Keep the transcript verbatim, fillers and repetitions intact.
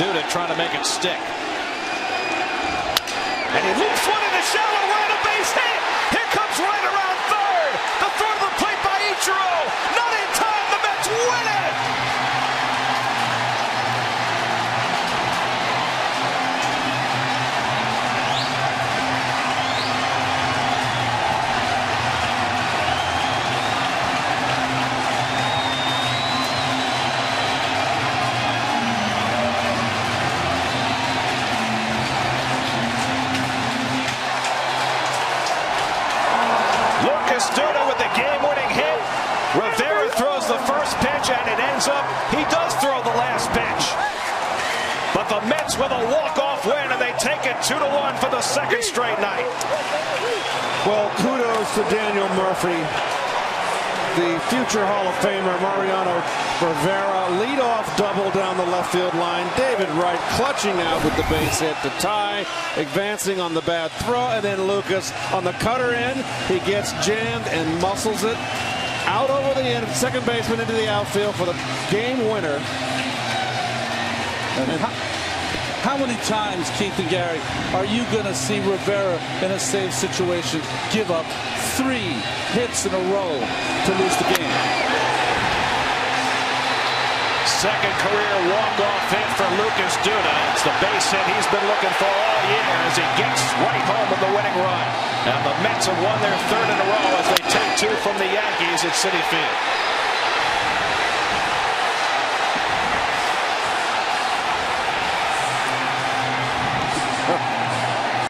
Duda trying to make it stick. And he loops one in the shallow right, a base hit. Here comes right around third. The throw to the plate by Ichiro. Not in time. The Mets win it. Duda with the game-winning hit. Rivera throws the first pitch, and it ends up. He does throw the last pitch. But the Mets with a walk-off win, and they take it two to one for the second straight night. Well, kudos to Daniel Murphy, the future Hall of Famer Mariano Rivera. Lead-off double down the left field line. David Wright clutching out with the base hit to tie, advancing on the bad throw, and then Lucas on the cutter end. He gets jammed and muscles it out over the end, second baseman into the outfield for the game winner. And how, how many times, Keith and Gary, are you going to see Rivera in a save situation give up three hits in a row to lose the game? Second career walk-off hit for Lucas Duda. It's the base hit he's been looking for all year as he gets right home with the winning run. And the Mets have won their third in a row as they take two from the Yankees at Citi Field.